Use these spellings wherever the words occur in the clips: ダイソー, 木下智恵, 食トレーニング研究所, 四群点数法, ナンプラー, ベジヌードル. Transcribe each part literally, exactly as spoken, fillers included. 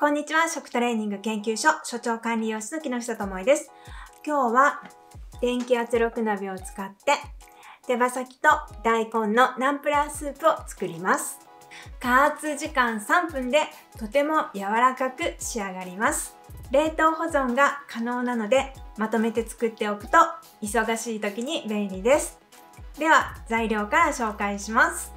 こんにちは、食トレーニング研究所所長管理栄養士の木下智恵です。今日は電気圧力鍋を使って手羽先と大根のナンプラースープを作ります。加圧時間さんぷんでとても柔らかく仕上がります。冷凍保存が可能なのでまとめて作っておくと忙しい時に便利です。では材料から紹介します。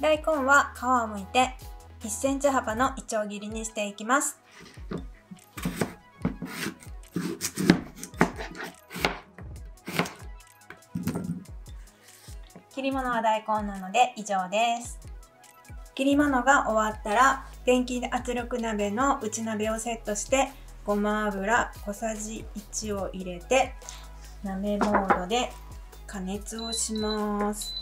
大根は皮を剥いていっセンチ幅のいちょう切りにしていきます。切り物は大根なので以上です。切り物が終わったら電気圧力鍋の内鍋をセットしてごま油小さじいちを入れて鍋モードで加熱をします。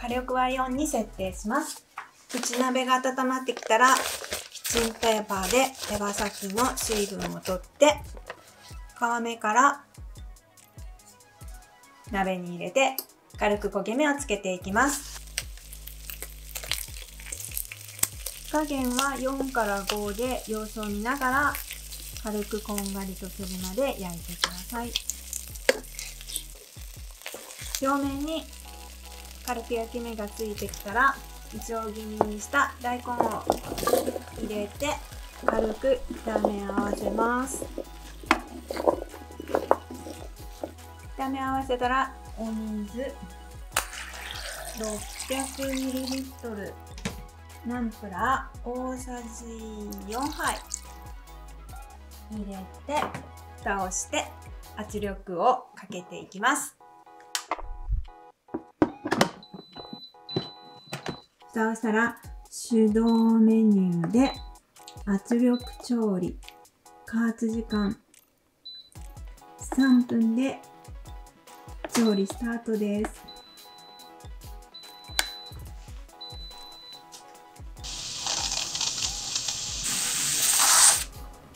火力はよんに設定します。内鍋が温まってきたらキッチンペーパーで手羽先の水分を取って皮目から鍋に入れて軽く焦げ目をつけていきます。火加減はよんからごで様子を見ながら軽くこんがりとするまで焼いてください。表面に軽く焼き目がついてきたらいちょう切りにした大根を入れて軽く炒め合わせます。炒め合わせたらお水 ろっぴゃくミリリットル、 ナンプラー大さじよんはい入れて蓋をして圧力をかけていきます。蓋をしたら手動メニューで圧力調理、加圧時間さんぷんで調理スタートです。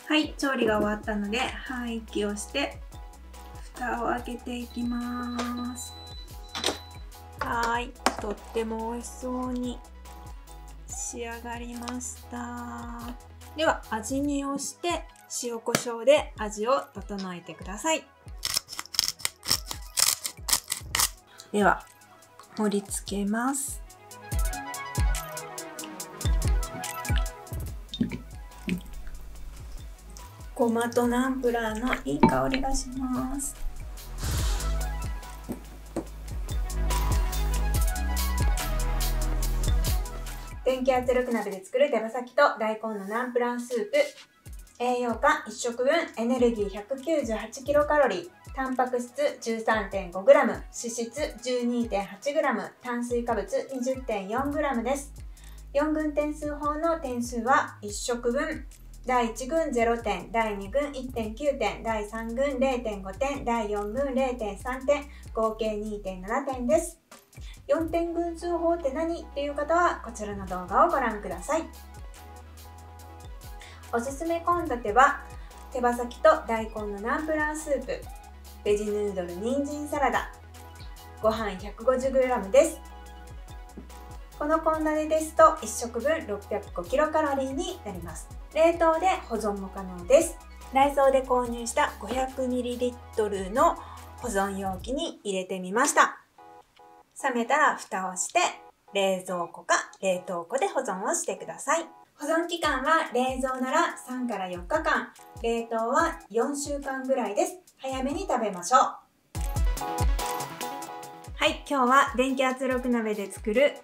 はい、調理が終わったので吐息をして蓋を開けていきます。はーい、とっても美味しそうに仕上がりました。では味見をして塩コショウで味を整えてください。では盛り付けます。ごまとナンプラーのいい香りがします。電気圧力鍋で作る手羽先と大根のナンプラースープ、栄養価いっしょくぶん、エネルギーひゃくきゅうじゅうはちキロカロリー、タンパク質 じゅうさんてんごグラム、脂質 じゅうにてんはちグラム、炭水化物 にじゅってんよんグラム です。よん軍点数法の点数はいっしょくぶん、だいいちぐんゼロてん、だいにぐん いってんきゅうてん、だいさんぐん れいてんごてん、だいよんぐん れいてんさんてん、合計 にてんななてんです。よんてん群数法って何っていう方はこちらの動画をご覧ください。おすすめ献立は手羽先と大根のナンプラースープ、ベジヌードル人参サラダ、ご飯 ひゃくごじゅうグラム です。この献立ですといっしょくぶんろっぴゃくごキロカロリーになります。冷凍で保存も可能です。ダイソーで購入した ごひゃくミリリットル の保存容器に入れてみました。冷めたら蓋をして冷蔵庫か冷凍庫で保存をしてください。保存期間は冷蔵ならさんからよっかかん、冷凍はよんしゅうかんぐらいです。早めに食べましょう。はい、今日は電気圧力鍋で作る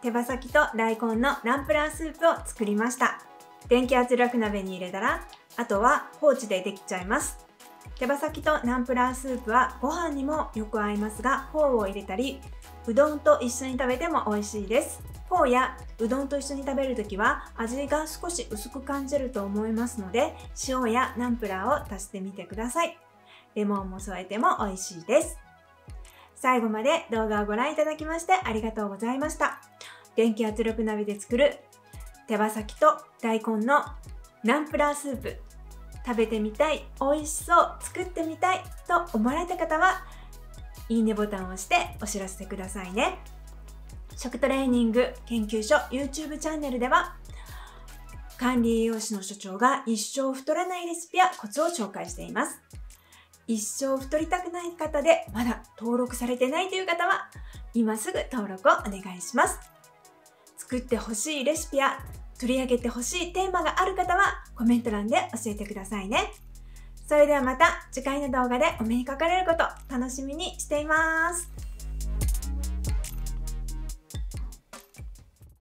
手羽先と大根のナンプラースープを作りました。電気圧力鍋に入れたらあとは放置でできちゃいます。手羽先とナンプラースープはご飯にもよく合いますが、フォーを入れたりうどんと一緒に食べても美味しいです。フォーやうどんと一緒に食べるときは味が少し薄く感じると思いますので、塩やナンプラーを足してみてください。レモンも添えても美味しいです。最後まで動画をご覧いただきましてありがとうございました。電気圧力鍋で作る手羽先と大根のナンプラースープ、食べてみたい、美味しそう、作ってみたいと思われた方はいいねボタンを押してお知らせくださいね。食トレーニング研究所 ユーチューブ チャンネルでは、管理栄養士の所長が一生太らないレシピやコツを紹介しています。一生太りたくない方でまだ登録されてないという方は、今すぐ登録をお願いします。作ってほしいレシピや取り上げてほしいテーマがある方はコメント欄で教えてくださいね。それではまた次回の動画でお目にかかれること楽しみにしています。